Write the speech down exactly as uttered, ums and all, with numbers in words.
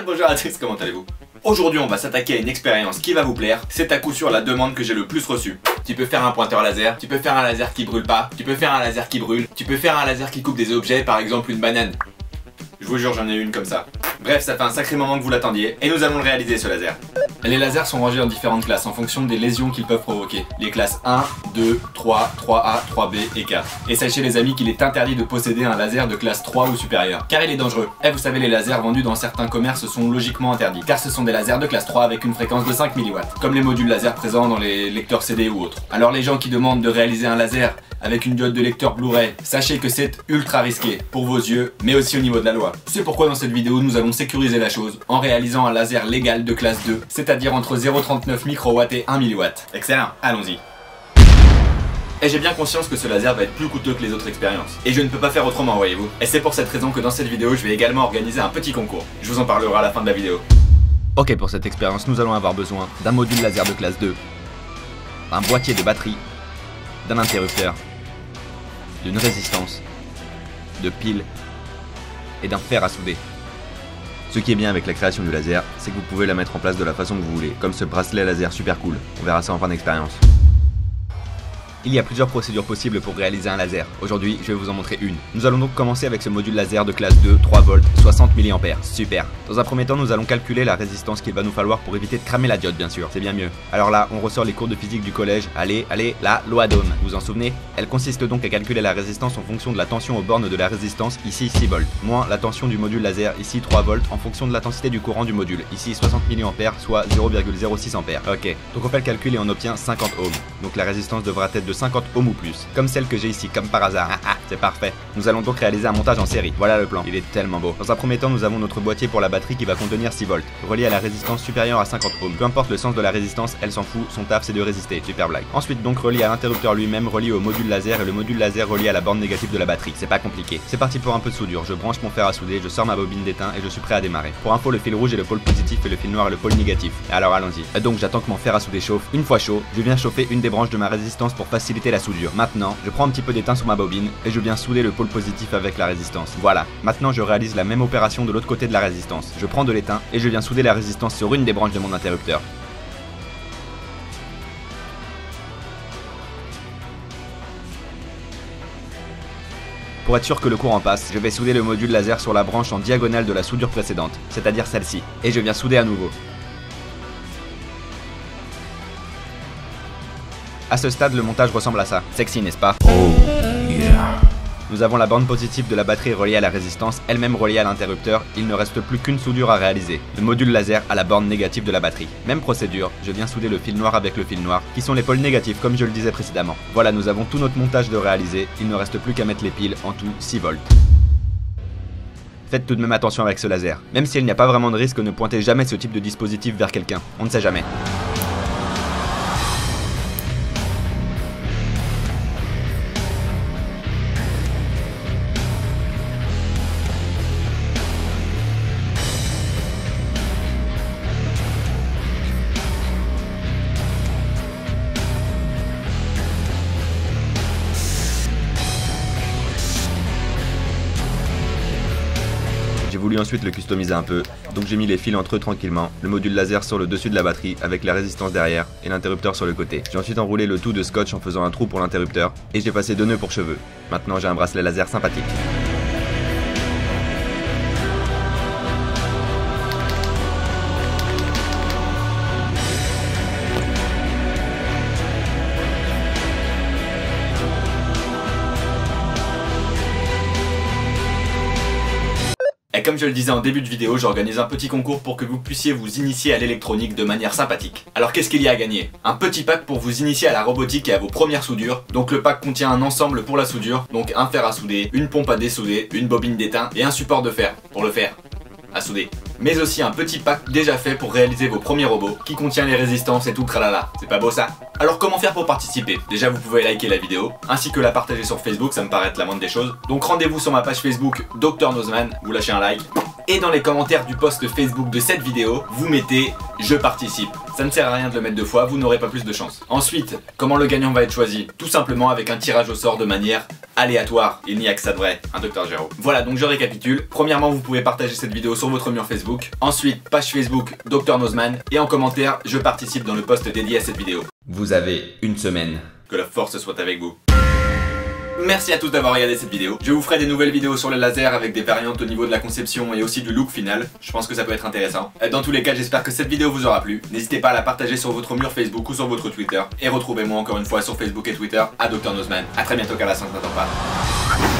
génial, bonjour à tous, comment allez-vous? Aujourd'hui on va s'attaquer à une expérience qui va vous plaire. C'est à coup sûr la demande que j'ai le plus reçue. Tu peux faire un pointeur laser, tu peux faire un laser qui brûle pas, tu peux faire un laser qui brûle, tu peux faire un laser qui coupe des objets, par exemple une banane. Je vous jure, j'en ai une comme ça. Bref, ça fait un sacré moment que vous l'attendiez et nous allons le réaliser ce laser. Les lasers sont rangés en différentes classes en fonction des lésions qu'ils peuvent provoquer. Les classes un, deux, trois, trois A, trois B et quatre. Et sachez les amis qu'il est interdit de posséder un laser de classe trois ou supérieure, car il est dangereux. Et vous savez, les lasers vendus dans certains commerces sont logiquement interdits, car ce sont des lasers de classe trois avec une fréquence de cinq milliwatts, comme les modules laser présents dans les lecteurs C D ou autres. Alors les gens qui demandent de réaliser un laser avec une diode de lecteur Blu-ray, sachez que c'est ultra risqué pour vos yeux, mais aussi au niveau de la loi. C'est pourquoi dans cette vidéo nous allons sécuriser la chose en réalisant un laser légal de classe deux, c'est-à-dire entre zéro virgule trente-neuf microwatts et un milliwatt. Excellent, allons-y. Et j'ai bien conscience que ce laser va être plus coûteux que les autres expériences. Et je ne peux pas faire autrement, voyez-vous. Et c'est pour cette raison que dans cette vidéo, je vais également organiser un petit concours. Je vous en parlerai à la fin de la vidéo. Ok, pour cette expérience, nous allons avoir besoin d'un module laser de classe deux, d'un boîtier de batterie, d'un interrupteur, d'une résistance, de piles et d'un fer à souder. Ce qui est bien avec la création du laser, c'est que vous pouvez la mettre en place de la façon que vous voulez, comme ce bracelet laser super cool. On verra ça en fin d'expérience. Il y a plusieurs procédures possibles pour réaliser un laser. Aujourd'hui, je vais vous en montrer une. Nous allons donc commencer avec ce module laser de classe deux, trois volts, soixante milliampères. Super. Dans un premier temps, nous allons calculer la résistance qu'il va nous falloir pour éviter de cramer la diode, bien sûr. C'est bien mieux. Alors là, on ressort les cours de physique du collège. Allez, allez, la loi d'Ohm. Vous vous en souvenez? Elle consiste donc à calculer la résistance en fonction de la tension aux bornes de la résistance, ici six volts, moins la tension du module laser, ici trois volts, en fonction de l'intensité du courant du module, ici soixante milliampères, soit zéro virgule zéro six ampères. Ok. Donc on fait le calcul et on obtient cinquante ohms. Donc la résistance devra être de De cinquante ohms ou plus, comme celle que j'ai ici, comme par hasard. Ah ah, c'est parfait. Nous allons donc réaliser un montage en série. Voilà le plan, il est tellement beau. Dans un premier temps, nous avons notre boîtier pour la batterie qui va contenir six volts, relié à la résistance supérieure à cinquante ohms. Peu importe le sens de la résistance, elle s'en fout, son taf c'est de résister. Super blague. Ensuite donc relié à l'interrupteur lui-même, relié au module laser et le module laser relié à la borne négative de la batterie. C'est pas compliqué. C'est parti pour un peu de soudure. Je branche mon fer à souder, je sors ma bobine d'étain et je suis prêt à démarrer. Pour info, le fil rouge est le pôle positif et le fil noir est le pôle négatif. Alors allons-y. Donc j'attends que mon fer à souder chauffe. Une fois chaud, je viens chauffer une des branches de ma résistance pour faciliter la soudure. Maintenant, je prends un petit peu d'étain sur ma bobine et je viens souder le pôle positif avec la résistance. Voilà. Maintenant, je réalise la même opération de l'autre côté de la résistance. Je prends de l'étain et je viens souder la résistance sur une des branches de mon interrupteur. Pour être sûr que le courant passe, je vais souder le module laser sur la branche en diagonale de la soudure précédente, c'est-à-dire celle-ci, et je viens souder à nouveau. À ce stade, le montage ressemble à ça. Sexy, n'est-ce pas? Oh, yeah. Nous avons la borne positive de la batterie reliée à la résistance, elle-même reliée à l'interrupteur. Il ne reste plus qu'une soudure à réaliser. Le module laser à la borne négative de la batterie. Même procédure, je viens souder le fil noir avec le fil noir, qui sont les pôles négatifs comme je le disais précédemment. Voilà, nous avons tout notre montage de réaliser. Il ne reste plus qu'à mettre les piles, en tout six volts. Faites tout de même attention avec ce laser. Même s'il n'y a pas vraiment de risque, ne pointez jamais ce type de dispositif vers quelqu'un. On ne sait jamais. J'ai voulu ensuite le customiser un peu, donc j'ai mis les fils entre eux tranquillement, le module laser sur le dessus de la batterie avec la résistance derrière et l'interrupteur sur le côté. J'ai ensuite enroulé le tout de scotch en faisant un trou pour l'interrupteur et j'ai passé deux nœuds pour cheveux. Maintenant j'ai un bracelet laser sympathique. Et comme je le disais en début de vidéo, j'organise un petit concours pour que vous puissiez vous initier à l'électronique de manière sympathique. Alors qu'est-ce qu'il y a à gagner? Un petit pack pour vous initier à la robotique et à vos premières soudures. Donc le pack contient un ensemble pour la soudure, donc un fer à souder, une pompe à dessouder, une bobine d'étain et un support de fer pour le fer à souder. Mais aussi un petit pack déjà fait pour réaliser vos premiers robots qui contient les résistances et tout tralala. C'est pas beau ça? Alors comment faire pour participer? Déjà vous pouvez liker la vidéo ainsi que la partager sur Facebook, ça me paraît être la moindre des choses. Donc rendez-vous sur ma page Facebook Dr Nozman, vous lâchez un like et dans les commentaires du post Facebook de cette vidéo, vous mettez « Je participe ». Ça ne sert à rien de le mettre deux fois, vous n'aurez pas plus de chance. Ensuite, comment le gagnant va être choisi? Tout simplement avec un tirage au sort de manière aléatoire. Il n'y a que ça de vrai, un Dr Géraud. Voilà, donc je récapitule. Premièrement, vous pouvez partager cette vidéo sur votre mur Facebook. Ensuite, page Facebook Dr Nozman. Et en commentaire, je participe dans le post dédié à cette vidéo. Vous avez une semaine. Que la force soit avec vous. Merci à tous d'avoir regardé cette vidéo. Je vous ferai des nouvelles vidéos sur le laser avec des variantes au niveau de la conception et aussi du look final. Je pense que ça peut être intéressant. Dans tous les cas, j'espère que cette vidéo vous aura plu. N'hésitez pas à la partager sur votre mur Facebook ou sur votre Twitter. Et retrouvez-moi encore une fois sur Facebook et Twitter à Dr Nozman. A très bientôt car la science n'attend pas.